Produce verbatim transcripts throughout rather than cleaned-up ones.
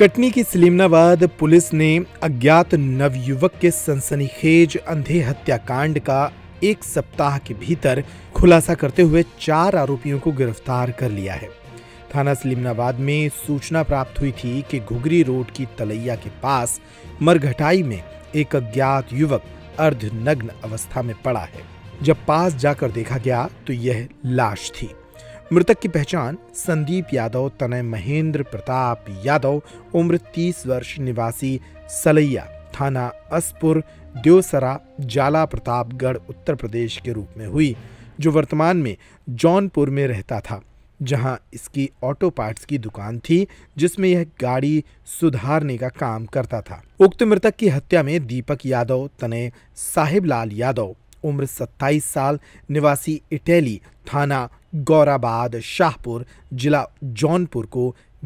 कटनी की सलीमनाबाद पुलिस ने अज्ञात नवयुवक के सनसनीखेज अंधे हत्याकांड का एक सप्ताह के भीतर खुलासा करते हुए चार आरोपियों को गिरफ्तार कर लिया है। थाना सलीमनाबाद में सूचना प्राप्त हुई थी कि घुघरी रोड की तलैया के पास मरघटाई में एक अज्ञात युवक अर्धनग्न अवस्था में पड़ा है। जब पास जाकर देखा गया तो यह लाश थी। मृतक की पहचान संदीप यादव तनय महेंद्र प्रताप यादव उम्र तीस वर्ष निवासी सलैया थाना असपुर देवसरा जाला प्रतापगढ़ उत्तर प्रदेश के रूप में हुई, जो वर्तमान में जौनपुर में रहता था, जहां इसकी ऑटो पार्ट्स की दुकान थी जिसमें यह गाड़ी सुधारने का काम करता था। उक्त मृतक की हत्या में दीपक यादव तनय साहिब लाल यादव उम्र सत्ताईस साल निवासी इटैली थाना गौराबाद शाहपुर जिला जौनपुर को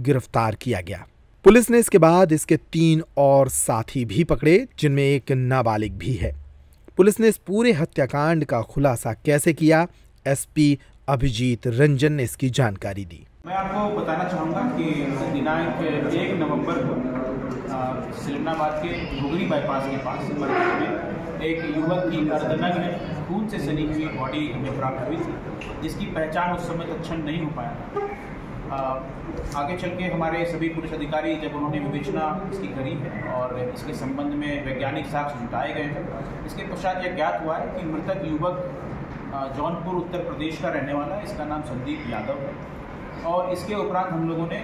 गिरफ्तार किया गया। पुलिस ने इसके बाद इसके तीन और साथी भी पकड़े, जिनमें एक नाबालिग भी है। पुलिस ने इस पूरे हत्याकांड का खुलासा कैसे किया, एसपी अभिजीत रंजन ने इसकी जानकारी दी। मैं आपको बताना चाहूँगा कि दिनांक एक नवंबर को सलीमनाबाद के घुघरी बाईपास के पास में एक युवक की अर्धनग्न खून से सनी हुई बॉडी हमें प्राप्त हुई थी, जिसकी पहचान उस समय तत्क्षण नहीं हो पाया। आगे चल के हमारे सभी पुलिस अधिकारी जब उन्होंने विवेचना इसकी करी है और इसके संबंध में वैज्ञानिक साक्ष्य जुटाए गए हैं, इसके पश्चात यह ज्ञात हुआ है कि मृतक युवक जौनपुर उत्तर प्रदेश का रहने वाला है, इसका नाम संदीप यादव है। और इसके उपरांत हम लोगों ने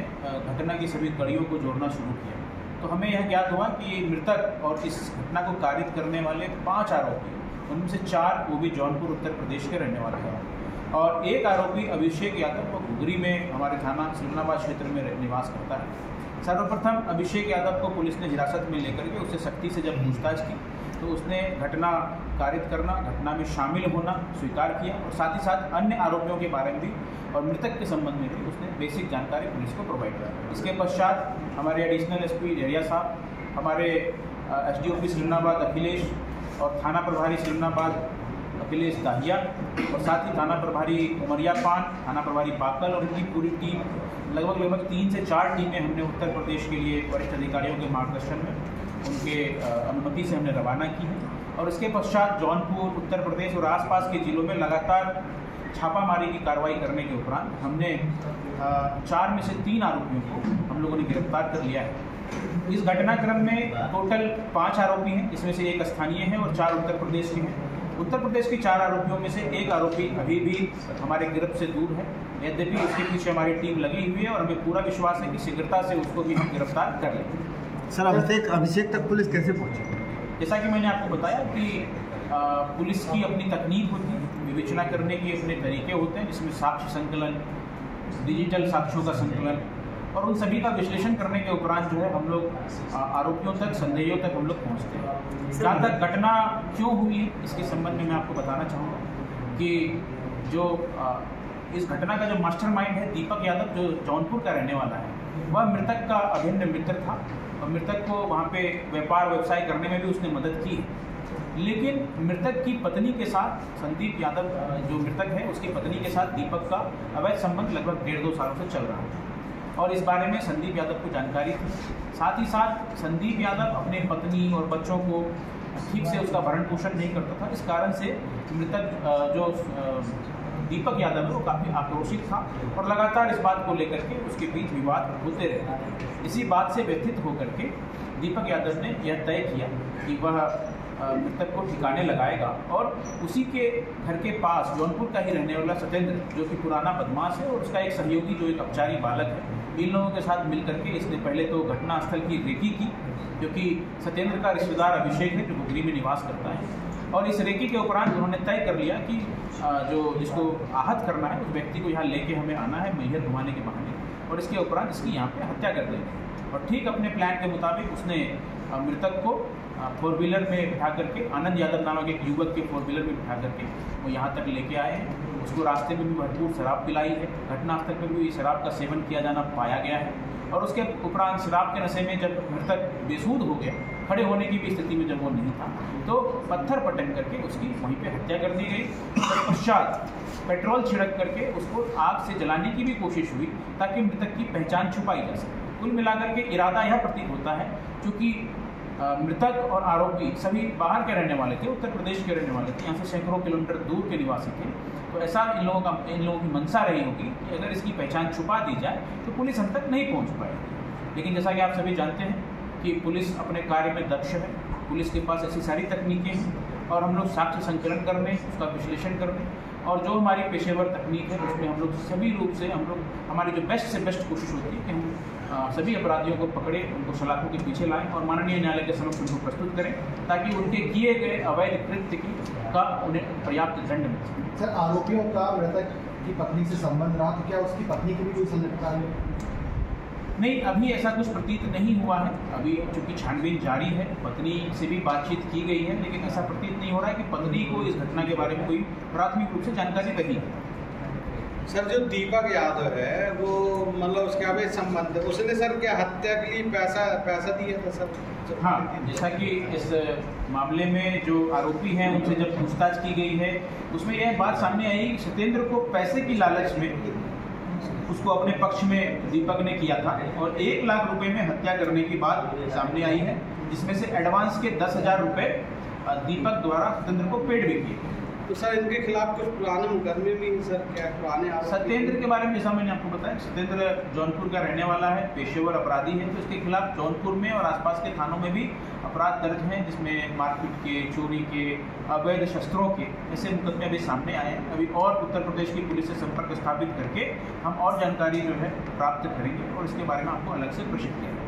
घटना की सभी कड़ियों को जोड़ना शुरू किया, तो हमें यह ज्ञात हुआ कि मृतक और इस घटना को कारित करने वाले पाँच आरोपी, उनमें से चार वो भी जौनपुर उत्तर प्रदेश के रहने वाले हैं और एक आरोपी अभिषेक यादव को घुघरी में हमारे थाना सलीमनाबाद क्षेत्र में निवास करता है। सर्वप्रथम अभिषेक यादव को पुलिस ने हिरासत में लेकर के उससे सख्ती से जब पूछताछ की तो उसने घटना कारित करना, घटना में शामिल होना स्वीकार किया और साथ ही साथ अन्य आरोपियों के बारे में भी और मृतक के संबंध में भी उसने बेसिक जानकारी पुलिस को प्रोवाइड कराई। इसके पश्चात हमारे एडिशनल एस पी डेरिया साहब, हमारे S D O P Salimnabad Akhilesh और थाना प्रभारी सलीमनाबाद पीलेस दाधिया और साथ ही थाना प्रभारी उमरिया पान, थाना प्रभारी बाकल और उनकी पूरी टीम, लगभग लगभग तीन से चार टीमें हमने उत्तर प्रदेश के लिए वरिष्ठ अधिकारियों के मार्गदर्शन में, उनके अनुमति से हमने रवाना की है। और इसके पश्चात जौनपुर उत्तर प्रदेश और आसपास के जिलों में लगातार छापामारी की कार्रवाई करने के उपरांत हमने चार में से तीन आरोपियों को हम लोगों ने गिरफ्तार कर लिया है। इस घटनाक्रम में टोटल पाँच आरोपी हैं, इसमें से एक स्थानीय है और चार उत्तर प्रदेश के हैं। उत्तर प्रदेश के चार आरोपियों में से एक आरोपी अभी भी हमारे गिरफ्त से दूर है, यद्यपि उसके पीछे हमारी टीम लगी हुई है और हमें पूरा विश्वास है कि शीघ्रता से उसको भी हम गिरफ्तार कर लेंगे। सर, अभिषेक अभिषेक तक पुलिस कैसे पहुँची? जैसा कि मैंने आपको बताया कि पुलिस की अपनी तकनीक होती है, विवेचना करने के अपने तरीके होते हैं, जिसमें साक्ष्य संकलन, डिजिटल साक्ष्यों का संकलन और उन सभी का विश्लेषण करने के उपरांत जो है हम लोग आरोपियों तक, संदेहियों तक हम लोग पहुंचते हैं। जहाँ तक घटना क्यों हुई है इसके संबंध में मैं आपको बताना चाहूँगा कि जो इस घटना का जो मास्टरमाइंड है दीपक यादव, जो जौनपुर का रहने वाला है, वह मृतक का अभिन्न मित्र था और मृतक को वहाँ पे व्यापार व्यवसाय करने में भी उसने मदद की है। लेकिन मृतक की पत्नी के साथ, संदीप यादव जो मृतक है उसकी पत्नी के साथ दीपक का अवैध संबंध लगभग डेढ़ दो सालों से चल रहा है और इस बारे में संदीप यादव को जानकारी थी। साथ ही साथ संदीप यादव अपने पत्नी और बच्चों को ठीक से उसका भरण पोषण नहीं करता था, इस कारण से मृतक जो दीपक यादव है वो काफ़ी आक्रोशित था और लगातार इस बात को लेकर के उसके बीच विवाद होते रहे। इसी बात से व्यथित होकर के दीपक यादव ने यह तय किया कि वह मृतक को ठिकाने लगाएगा और उसी के घर के पास जौनपुर का ही रहने वाला सत्येंद्र, जो कि पुराना बदमाश है और उसका एक सहयोगी जो एक अपचारी बालक है, इन लोगों के साथ मिलकर के इसने पहले तो घटनास्थल की रेकी की, क्योंकि सत्येंद्र का रिश्तेदार अभिषेक है जो घुघरी में निवास करता है, और इस रेकी के उपरांत उन्होंने तय कर लिया कि जो जिसको आहत करना है उस व्यक्ति को यहाँ लेके हमें आना है मैहर घुमाने के बहाने, और इसके उपरांत इसकी यहाँ पर हत्या कर देंगे। और ठीक अपने प्लान के मुताबिक उसने मृतक को फोर व्हीलर में बिठा करके, आनंद यादव नामक के एक युवक के फोर व्हीलर में बिठा करके वो यहाँ तक लेके आए हैं। उसको रास्ते में भी भरपूर शराब पिलाई है, घटनास्थल पर भी शराब का सेवन किया जाना पाया गया है और उसके उपरांत शराब के नशे में जब मृतक बेसूध हो गया, खड़े होने की भी स्थिति में जब वो नहीं था, तो पत्थर पटक करके उसकी वहीं पे हत्या कर दी गई। तत्पश्चात पेट्रोल छिड़क करके उसको आग से जलाने की भी कोशिश हुई ताकि मृतक की पहचान छुपाई जा सके। कुल मिलाकर के इरादा यह प्रतीत होता है, चूँकि मृतक और आरोपी सभी बाहर के रहने वाले थे, उत्तर प्रदेश के रहने वाले थे, यहाँ से सैकड़ों किलोमीटर दूर के निवासी थे, तो ऐसा इन लोगों का इन लोगों की मंशा रही होगी कि अगर इसकी पहचान छुपा दी जाए तो पुलिस हम तक नहीं पहुँच पाएगी। लेकिन जैसा कि आप सभी जानते हैं कि पुलिस अपने कार्य में दक्ष है, पुलिस के पास ऐसी सारी तकनीकें हैं और हम लोग साक्ष्य संकलन कर रहे हैं, उसका विश्लेषण कर रहे हैं और जो हमारी पेशेवर तकनीक है उसमें हम लोग सभी रूप से हम लोग हमारी जो बेस्ट से बेस्ट कोशिश होती है कि हम सभी अपराधियों को पकड़े, उनको सलाखों के पीछे लाएं और माननीय न्यायालय के समक्ष उनको प्रस्तुत करें ताकि उनके किए गए अवैध कृत्य की का उन्हें पर्याप्त दंड मिले। सर, आरोपियों का मृतक की पत्नी से संबंध रहा तो क्या उसकी पत्नी की भी कोई संलिप्तता है? नहीं, अभी ऐसा कुछ प्रतीत नहीं हुआ है। अभी चूँकि छानबीन जारी है, पत्नी से भी बातचीत की गई है, लेकिन ऐसा प्रतीत नहीं हो रहा है कि पत्नी को इस घटना के बारे में कोई प्राथमिक रूप से जानकारी नहीं है। सर, जो दीपक यादव है वो मतलब उसके अवैध संबंध, उसने सर क्या हत्या के लिए पैसा पैसा दिया था सर? हाँ, जैसा कि इस मामले में जो आरोपी हैं उनसे जब पूछताछ की गई है उसमें यह बात सामने आई कि सत्येंद्र को पैसे की लालच में उसको अपने पक्ष में दीपक ने किया था और एक लाख रुपए में हत्या करने की बात सामने आई है, जिसमें से एडवांस के दस हज़ार रुपये दीपक द्वारा सत्येंद्र को पेड भी किए। तो सर, इनके खिलाफ कुछ पुराने मुकदमे भी सर क्या पुराने? सत्येंद्र के बारे में जैसा मैंने आपको बताया, सत्येंद्र जौनपुर का रहने वाला है, पेशेवर अपराधी है, तो उसके खिलाफ जौनपुर में और आसपास के थानों में भी अपराध दर्ज हैं, जिसमें मारपीट के, चोरी के, अवैध शस्त्रों के ऐसे मुकदमे अभी सामने आए हैं। अभी और उत्तर प्रदेश की पुलिस से संपर्क स्थापित करके हम और जानकारी जो है प्राप्त करेंगे और इसके बारे में आपको अलग से प्रशिक्षण देंगे।